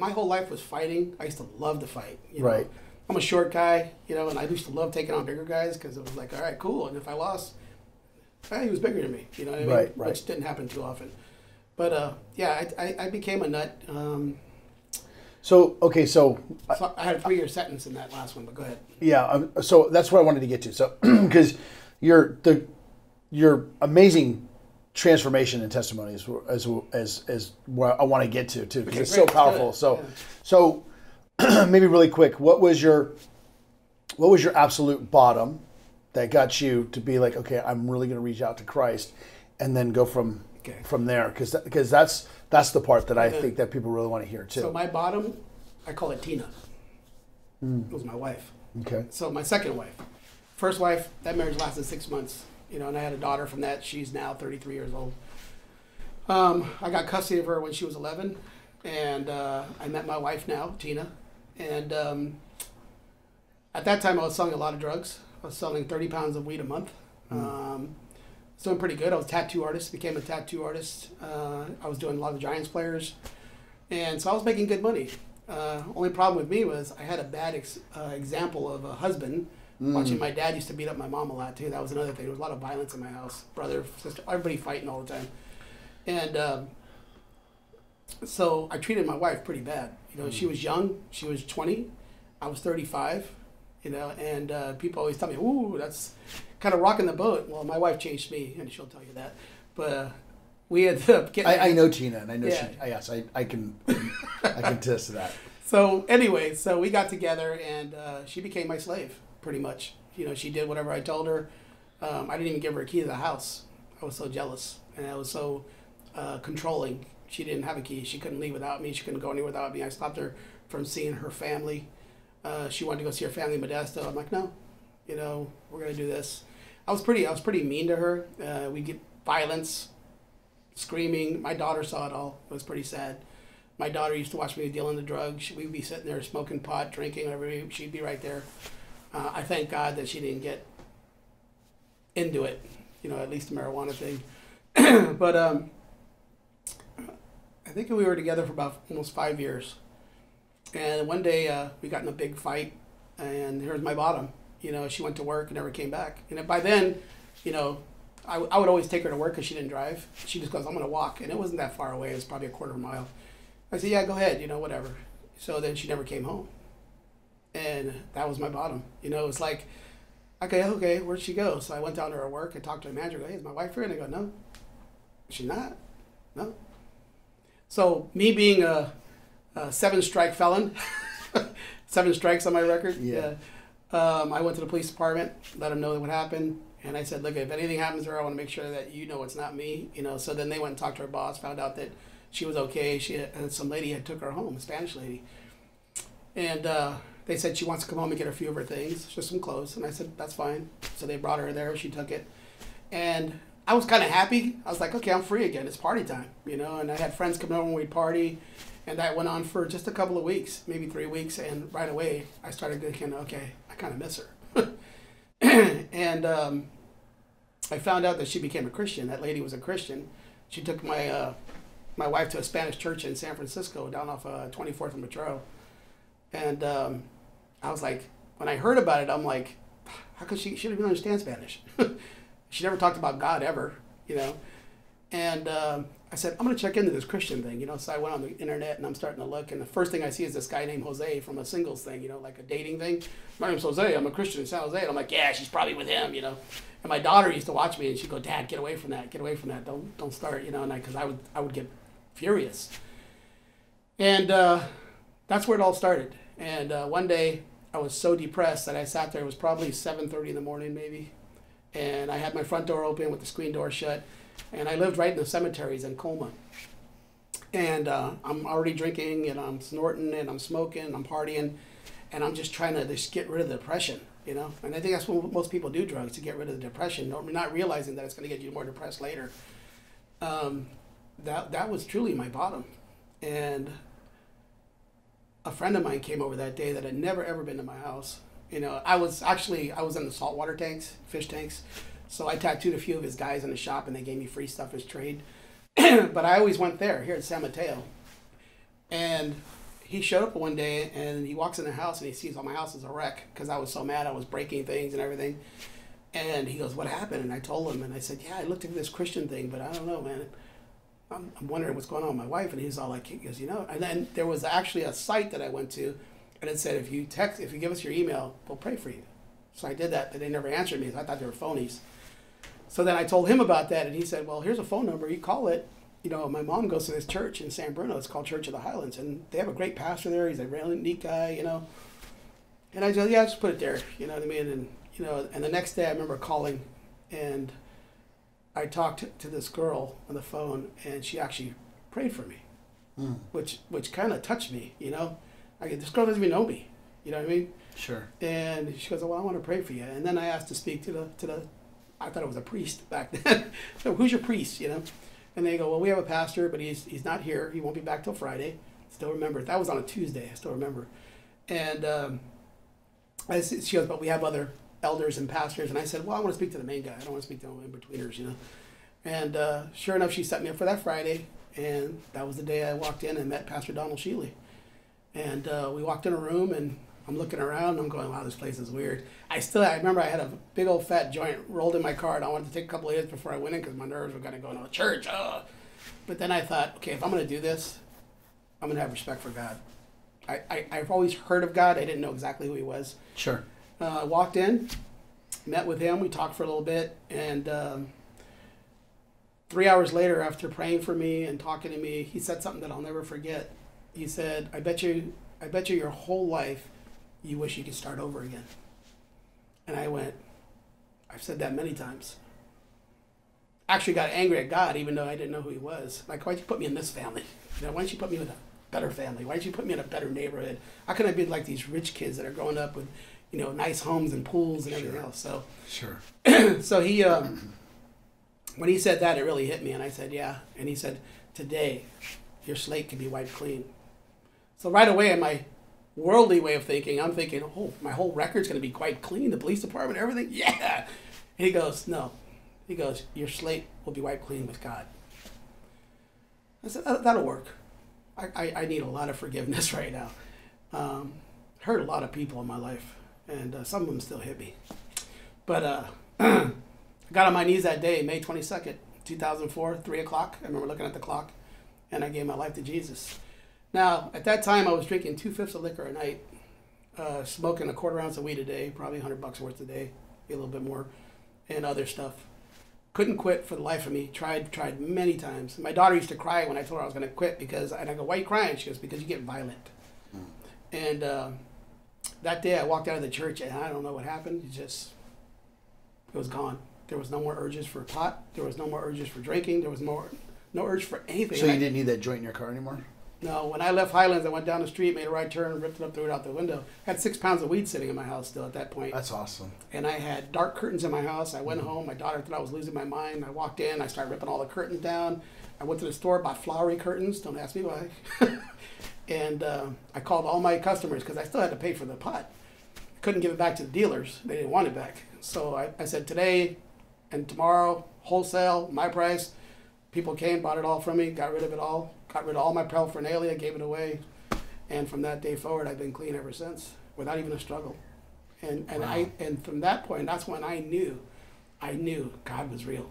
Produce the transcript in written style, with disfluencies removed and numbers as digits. my whole life was fighting. I used to love to fight. You know? Right. I'm a short guy, you know, and I used to love taking on bigger guys because it was like, all right, cool. And if I lost, he was bigger than me, you know what I mean? Right, right. Which didn't happen too often. But, yeah, I became a nut. So I had a 3-year sentence in that last one, but go ahead. Yeah, so that's what I wanted to get to. So, because your amazing transformation and testimony is what I want to get to too, because it's so powerful. So, so maybe really quick, what was your absolute bottom that got you to be like, okay, I'm really going to reach out to Christ, and then go from there, because that's the part that I think that people really want to hear too. So my bottom, I call it Tina. It was my wife. Okay. So my second wife. First wife, that marriage lasted 6 months, you know, and I had a daughter from that. She's now 33 years old. I got custody of her when she was 11, and I met my wife now, Tina. And at that time, I was selling a lot of drugs. I was selling 30 pounds of weed a month. I was doing pretty good. I was a tattoo artist, became a tattoo artist. I was doing a lot of Giants players. And so I was making good money. Only problem with me was I had a bad example of a husband. Watching my dad used to beat up my mom a lot too. That was another thing. There was a lot of violence in my house. Brother, sister, everybody fighting all the time. And so I treated my wife pretty bad. You know, she was young. She was 20. I was 35. You know, and people always tell me, "Ooh, that's kind of rocking the boat." Well, my wife changed me, and she'll tell you that. But we ended up getting. I know Tina, and I know she. Yes, I can attest to that. So anyway, so we got together, and she became my slave. Pretty much, you know, she did whatever I told her. I didn't even give her a key to the house. I was so jealous, and I was so controlling. She didn't have a key. She couldn't leave without me. She couldn't go anywhere without me. I stopped her from seeing her family. She wanted to go see her family in Modesto. I'm like, no, you know, we're gonna do this. I was pretty mean to her. We get violence, screaming. My daughter saw it all. It was pretty sad. My daughter used to watch me dealing the drugs. We'd be sitting there smoking pot, drinking, whatever. She'd be right there. I thank God that she didn't get into it, you know, at least the marijuana thing. But I think we were together for about almost 5 years. And one day we got in a big fight, and here's my bottom. You know, she went to work and never came back. And by then, you know, I would always take her to work because she didn't drive. She just goes, I'm going to walk. And it wasn't that far away. It was probably a quarter of a mile. I said, yeah, go ahead, you know, whatever. So then she never came home. And that was my bottom. You know, it was like, okay, where'd she go? So I went down to her work. I talked to her manager. I go, hey, is my wife here? And I go, no, she's not. No. So me being a 7-strike felon, 7 strikes on my record. Yeah. I went to the police department, let them know what happened. And I said, look, if anything happens to her, I want to make sure that you know it's not me. You know, so then they went and talked to her boss, found out that she was okay. Some lady had took her home, a Spanish lady. And, they said she wants to come home and get a few of her things, just some clothes. And I said, that's fine. So they brought her there. She took it. And I was kind of happy. I was like, okay, I'm free again. It's party time, you know. And I had friends coming over and we'd party. And that went on for just a couple of weeks, maybe 3 weeks. And right away, I started thinking, okay, I kind of miss her. And I found out that she became a Christian. That lady was a Christian. She took my wife to a Spanish church in San Francisco, down off 24th and Mateo. And I was like, when I heard about it, I'm like, how could she didn't even understand Spanish? She never talked about God ever, you know? And I said, I'm going to check into this Christian thing, you know? So I went on the internet and I'm starting to look. And the first thing I see is this guy named Jose from a singles thing, you know, like a dating thing. My name's Jose. I'm a Christian in San Jose. And I'm like, yeah, she's probably with him, you know? And my daughter used to watch me and she'd go, Dad, get away from that. Get away from that. Don't start, you know? And because I would get furious. And that's where it all started. And one day, I was so depressed that I sat there. It was probably 7:30 in the morning, maybe. And I had my front door open with the screen door shut. And I lived right in the cemeteries in Colma. And I'm already drinking, and I'm snorting, and I'm smoking, and I'm partying. And I'm just trying to just get rid of the depression, you know? And I think that's what most people do, drugs, to get rid of the depression, not realizing that it's going to get you more depressed later. That was truly my bottom. And a friend of mine came over that day that had never, ever been to my house. You know, I was in the saltwater tanks, fish tanks. So I tattooed a few of his guys in the shop, and they gave me free stuff as trade. But I always went there, here at San Mateo. And he showed up one day and he walks in the house and he sees all my house is a wreck because I was so mad. I was breaking things and everything. And he goes, what happened? And I told him, and I said, yeah, I looked into this Christian thing, but I don't know, man. I'm wondering what's going on with my wife. And he's all like, he goes, you know. And then there was actually a site that I went to, and it said, if you give us your email, we'll pray for you. So I did that, but they never answered me. So I thought they were phonies. So then I told him about that, and he said, well, here's a phone number. You call it. You know, my mom goes to this church in San Bruno. It's called Church of the Highlands, and they have a great pastor there. He's a really neat guy, you know. And I said, yeah, just put it there. You know what I mean? And, you know, and the next day I remember calling, and I talked to this girl on the phone, and she actually prayed for me, which kind of touched me, you know. I go, this girl doesn't even know me, you know what I mean? Sure. And she goes, well, I want to pray for you. And then I asked to speak to the, I thought it was a priest back then. So who's your priest, you know? And they go, well, we have a pastor, but he's not here. He won't be back till Friday. Still remember. That was on a Tuesday. I still remember. And she goes, but we have other elders and pastors. And I said, well, I want to speak to the main guy. I don't want to speak to the in-betweeners, you know. And sure enough, she set me up for that Friday. And that was the day I walked in and met Pastor Donald Shealy. And we walked in a room, and I'm looking around, and I'm going, wow, this place is weird. I remember I had a big old fat joint rolled in my car, and I wanted to take a couple of hits before I went in because my nerves were going to go into a church. Ugh. But then I thought, okay, if I'm going to do this, I'm going to have respect for God. I've always heard of God. I didn't know exactly who he was. Sure. I walked in, met with him. We talked for a little bit, and 3 hours later, after praying for me and talking to me, he said something that I'll never forget. He said, I bet you your whole life you wish you could start over again. And I went, I've said that many times. Actually got angry at God, even though I didn't know who he was. Like, why'd you put me in this family? You know, why didn't you put me with a better family? Why didn't you put me in a better neighborhood? How can I be like these rich kids that are growing up with, you know, nice homes and pools and everything else? So, sure. So he, when he said that, it really hit me. And I said, yeah. And he said, today, your slate can be wiped clean. So right away in my worldly way of thinking, I'm thinking, oh, my whole record's going to be quite clean, the police department, everything, yeah. And he goes, no. He goes, your slate will be wiped clean with God. I said, that'll work. I need a lot of forgiveness right now. Hurt a lot of people in my life, and some of them still hit me. But I got on my knees that day, May 22nd, 2004, 3 o'clock. I remember looking at the clock, and I gave my life to Jesus. Now, at that time, I was drinking 2/5 of liquor a night, smoking a quarter ounce of weed a day, probably $100 worth a day, a little bit more, and other stuff. Couldn't quit for the life of me. Tried many times. My daughter used to cry when I told her I was going to quit, because, and I go, why are you crying? She goes, because you get violent. And that day, I walked out of the church, and I don't know what happened. It was gone. There was no more urges for pot. There was no more urges for drinking. There was no urge for anything. So you didn't need that joint in your car anymore? No, when I left Highlands, I went down the street, made a right turn, ripped it up, threw it out the window. I had 6 pounds of weed sitting in my house still at that point. That's awesome. And I had dark curtains in my house. I went home. My daughter thought I was losing my mind. I walked in. I started ripping all the curtains down. I went to the store, bought flowery curtains. Don't ask me why. And I called all my customers because I still had to pay for the pot. I couldn't give it back to the dealers. They didn't want it back. So I said, today and tomorrow, wholesale, my price. People came, bought it all from me, got rid of it all. Got rid of all my paraphernalia, gave it away, and from that day forward, I've been clean ever since, without even a struggle. And wow. And from that point, that's when I knew God was real.